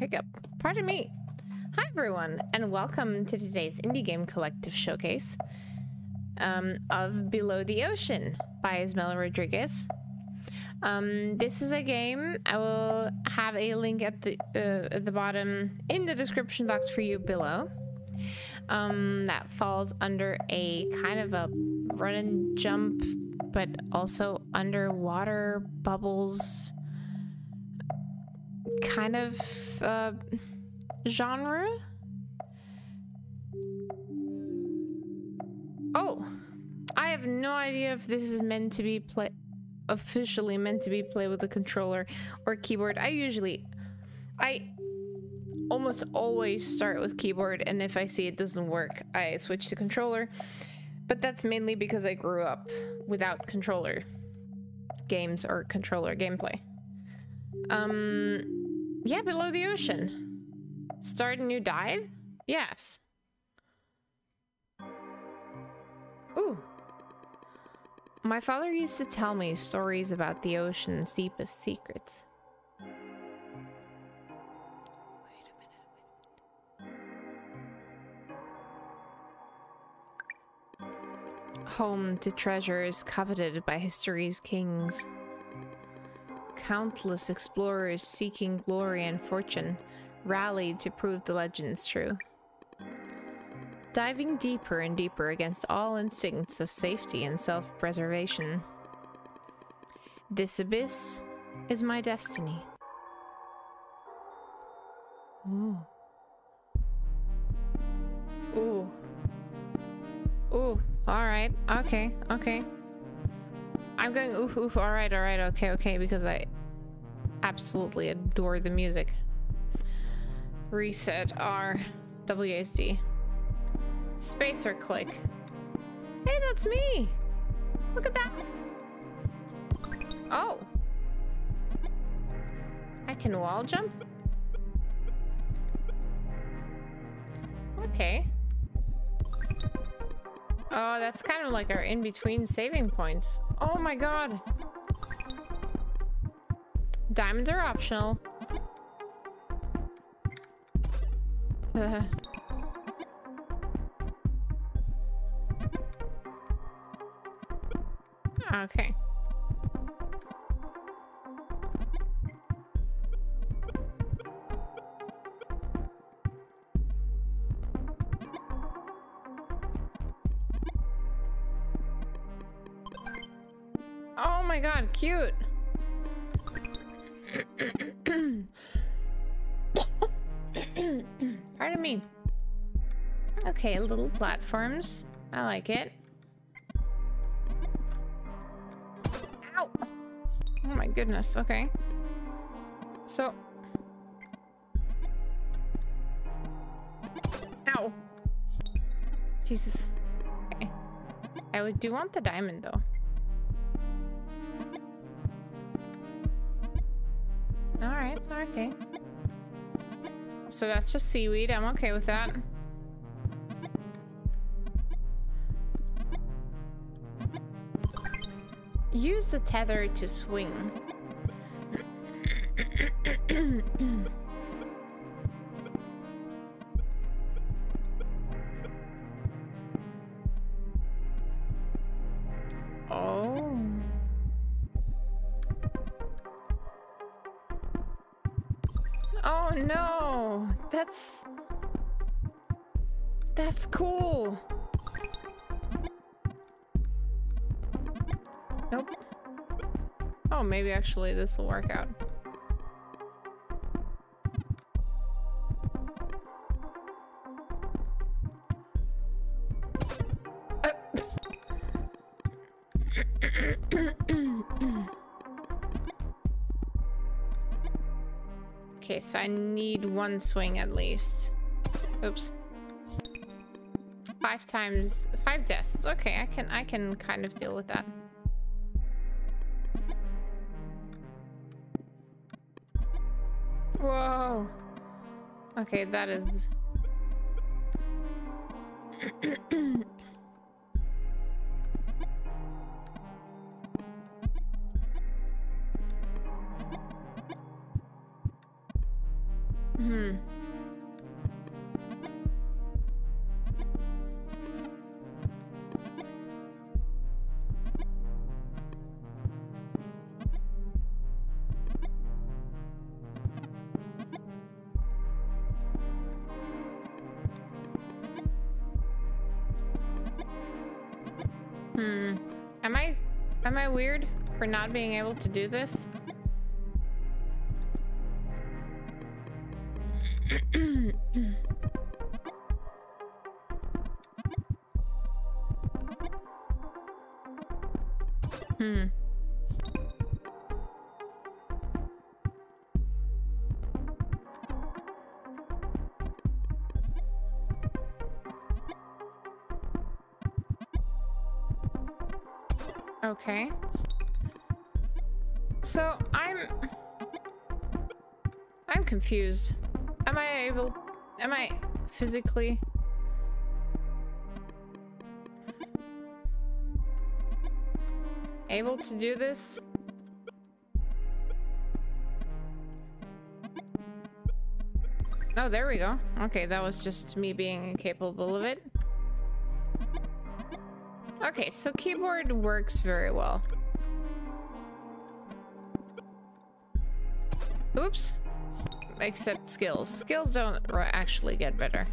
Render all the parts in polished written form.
hiccup. Pardon me. Hi, everyone, and welcome to today's Indie Game Collective Showcase of Below the Ocean by Ismael Rodriguez. This is a game. I will have a link at the bottom in the description box for you below. That falls under a kind of a run and jump, but also underwater bubbles kind of genre. Oh, I have no idea if this is meant to be officially meant to be played with a controller or keyboard. I almost always start with keyboard, and if I see it doesn't work, I switch to controller. But that's mainly because I grew up without controller games or controller gameplay. Yeah, Below the Ocean. Start a new dive? Yes. Ooh. My father used to tell me stories about the ocean's deepest secrets. Home to treasures coveted by history's kings. Countless explorers seeking glory and fortune rallied to prove the legends true. Diving deeper and deeper against all instincts of safety and self-preservation. This abyss is my destiny. Ooh. Ooh. Ooh. Alright, okay, okay. I'm going oof oof, alright, okay, because I absolutely adore the music. Reset R WASD. Space or click. Hey, that's me! Look at that! Oh! I can wall jump? Okay. Oh, that's kind of like our in-between saving points. Oh my god! Diamonds are optional. Okay. Oh my god, cute. Pardon me. Okay, little platforms. I like it. Ow! Oh my goodness, okay. So... Ow! Jesus. Okay. I do want the diamond, though. Alright, okay. So that's just seaweed. I'm okay with that. Use the tether to swing. Oh. Oh no, that's cool. Nope. Oh, maybe actually this will work out. Okay, so I need one swing at least. Oops. 5 deaths. Okay, I can kind of deal with that. Whoa. Okay, that is... Am I weird for not being able to do this? Okay. So I'm confused. Am I physically? Able to do this? Oh, there we go. Okay, that was just me being incapable of it. Okay, so keyboard works very well. Oops. Except skills. Skills don't actually get better.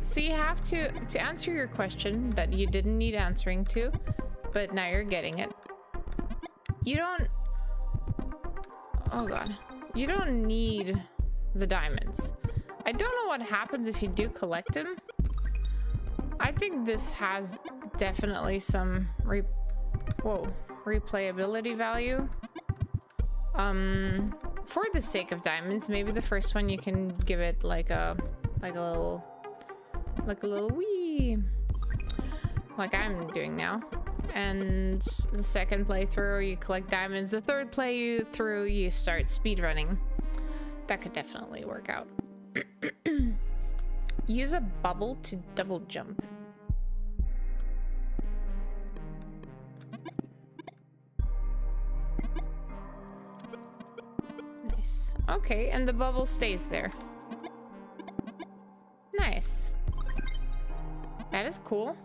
So you have to answer your question that you didn't need answering to, but now you're getting it. You don't... Oh god. You don't need the diamonds. I don't know what happens if you do collect them. I think this has definitely some replayability value. For the sake of diamonds, maybe the first one you can give it like a little wee, like I'm doing now. And the second playthrough, you collect diamonds. The third playthrough, you start speedrunning. That could definitely work out. Use a bubble to double jump. Nice. Okay, and the bubble stays there. Nice. That is cool.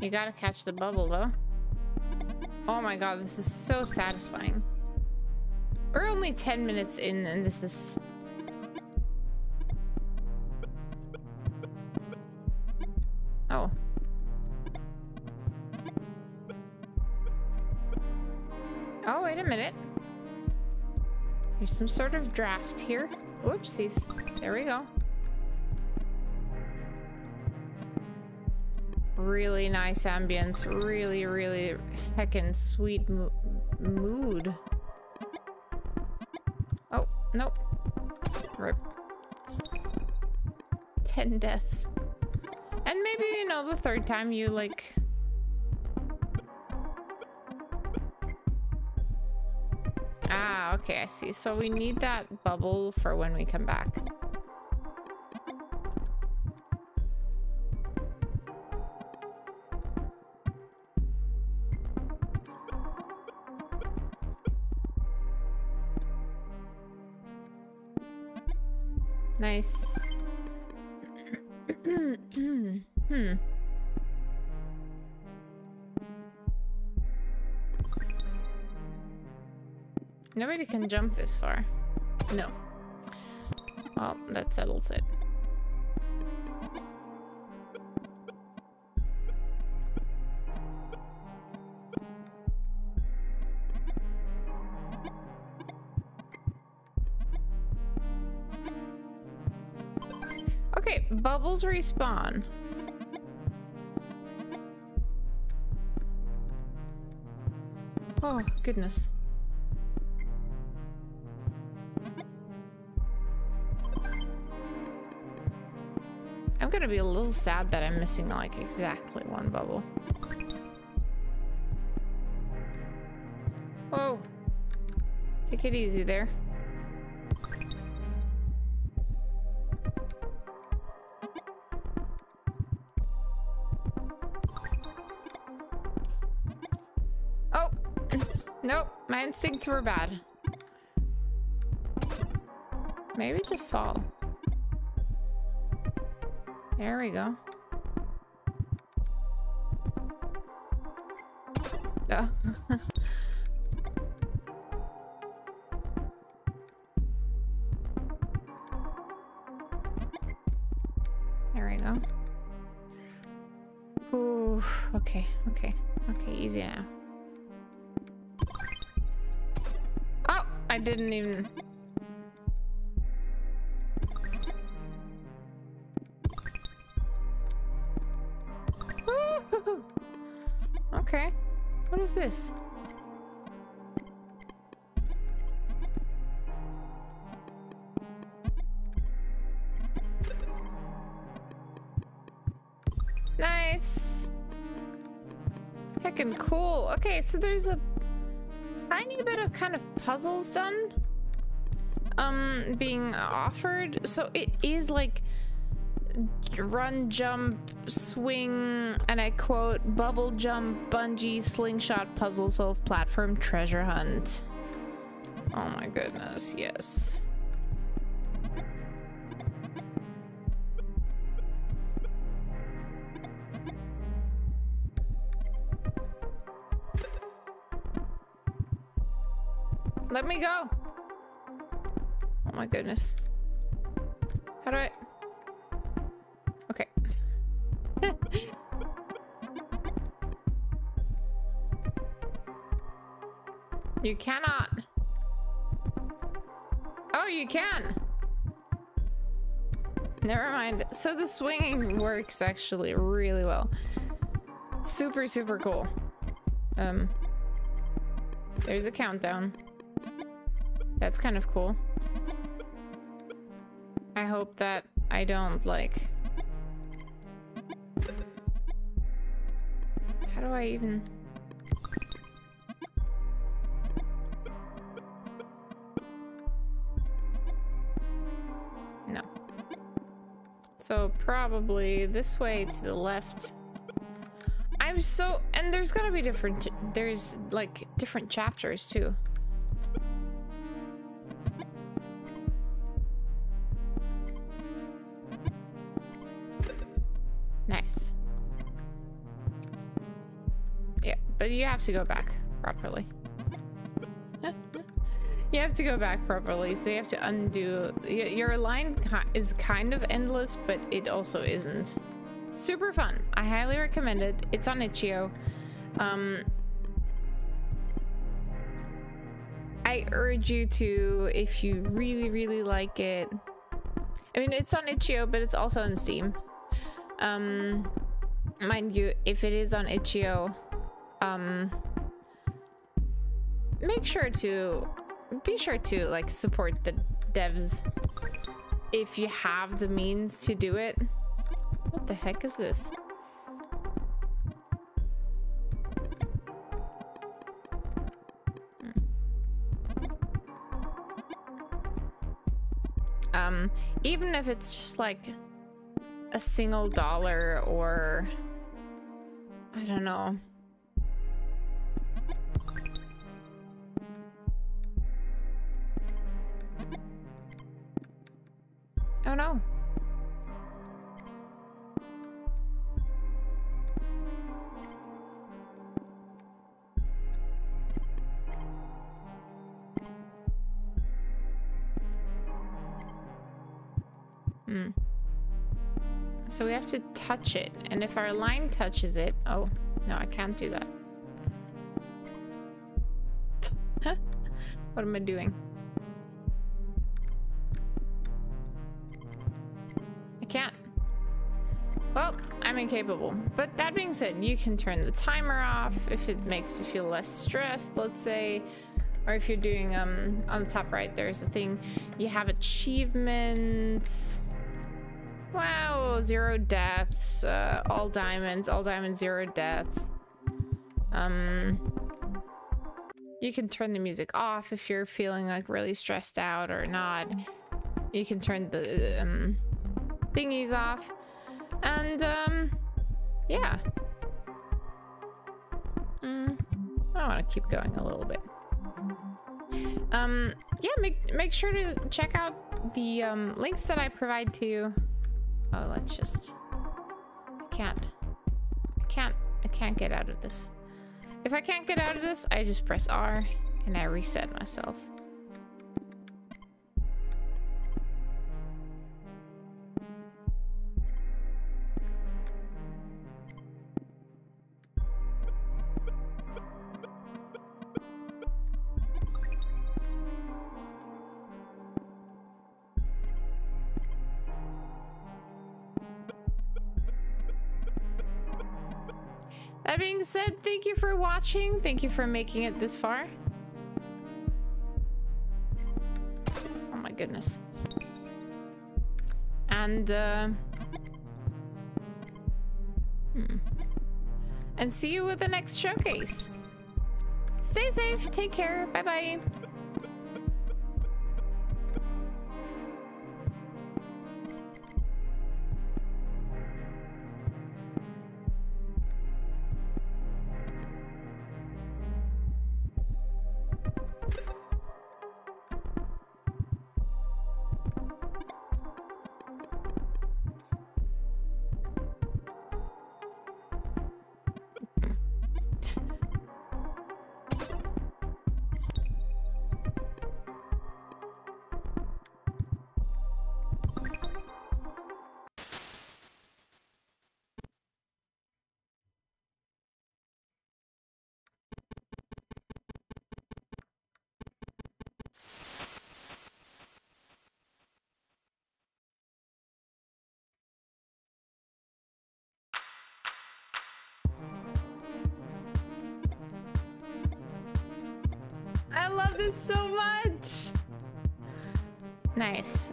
You gotta catch the bubble, though. Oh my god, this is so satisfying. We're only 10 minutes in, and this is... Oh. Oh, wait a minute. There's some sort of draft here. Oopsies. There we go. Really nice ambience. Really, really heckin' sweet mood. Oh, nope. Rip. 10 deaths. And maybe, you know, the third time you, like... Ah, okay, I see. So we need that bubble for when we come back. Nice. Nobody can jump this far. No. Well, that settles it. Okay, bubbles respawn. Oh, goodness. Gonna be a little sad that I'm missing like exactly one bubble. Whoa, take it easy there. Nope, my instincts were bad. Maybe just fall. There we go. Oh. There we go. Ooh, okay, okay, okay, easy now. Oh, I didn't even... Okay, what is this? Nice! Heckin' cool. Okay, so there's a tiny bit of kind of puzzles done, being offered. So it is like run, jump, swing, and I quote, bubble jump, bungee, slingshot, puzzle solve, platform, treasure hunt. Oh my goodness, yes. Let me go. Oh my goodness. How do I... Okay. You cannot. Oh, you can. Never mind. So the swinging works actually really well. Super, super cool. There's a countdown. That's kind of cool. I hope that I don't like... How do I even... No. So probably this way to the left. I'm so... And there's gotta be different... There's like different chapters too. Nice. Yeah, but you have to go back properly. You have to go back properly, so you have to undo. Your line is kind of endless, but it also isn't. Super fun. I highly recommend it. It's on Itchio. I urge you to, if you really, really like it. I mean, it's on Itchio, but it's also on Steam. Mind you, if it is on Itchio, make sure to like support the devs if you have the means to do it. What the heck is this? Even if it's just like a single dollar, or I don't know. Oh no. So we have to touch it, and if our line touches it... Oh, no, I can't do that. What am I doing? I can't. Well, I'm incapable. But that being said, you can turn the timer off if it makes you feel less stressed, let's say. Or if you're doing, on the top right, there's a thing. You have achievements... Wow, 0 deaths, all diamonds, 0 deaths. You can turn the music off if you're feeling like really stressed out or not. You can turn the thingies off. And yeah. I want to keep going a little bit. Yeah, make sure to check out the links that I provide to you. Oh, let's just... I can't get out of this. If I can't get out of this, I just press R and I reset myself. That being said, thank you for watching. Thank you for making it this far. Oh my goodness. And and see you with the next showcase. Stay safe, take care, bye-bye. I love this so much. Nice.